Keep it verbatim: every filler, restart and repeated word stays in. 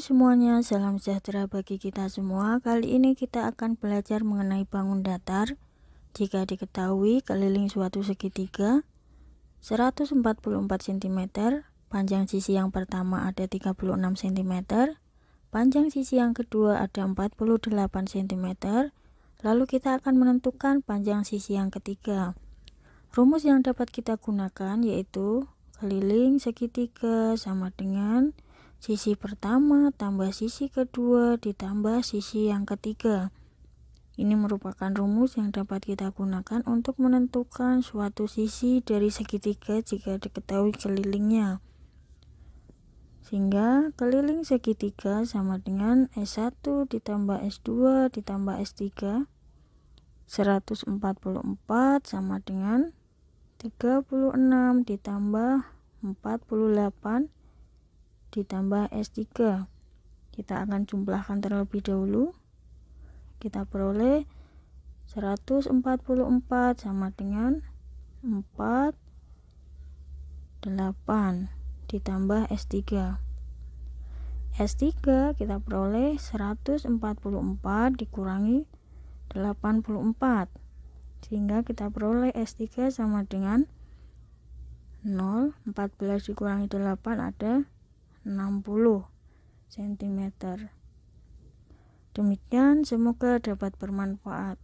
semuanya, salam sejahtera bagi kita semua. Kali ini kita akan belajar mengenai bangun datar. Jika diketahui keliling suatu segitiga seratus empat puluh empat sentimeter, panjang sisi yang pertama ada tiga puluh enam sentimeter, panjang sisi yang kedua ada empat puluh delapan sentimeter, lalu kita akan menentukan panjang sisi yang ketiga. Rumus yang dapat kita gunakan yaitu keliling segitiga sama dengan sisi pertama tambah sisi kedua ditambah sisi yang ketiga. Ini merupakan rumus yang dapat kita gunakan untuk menentukan suatu sisi dari segitiga jika diketahui kelilingnya. Sehingga keliling segitiga sama dengan S satu ditambah S dua ditambah S tiga. seratus empat puluh empat sama dengan tiga puluh enam ditambah empat puluh delapan ditambah S tiga. Kita akan jumlahkan terlebih dahulu. Kita peroleh seratus empat puluh empat sama dengan empat puluh delapan ditambah S tiga. S tiga kita peroleh seratus empat puluh empat dikurangi delapan puluh empat, sehingga kita peroleh S tiga sama dengan nol, empat belas dikurangi delapan ada enam puluh sentimeter. Demikian, semoga dapat bermanfaat.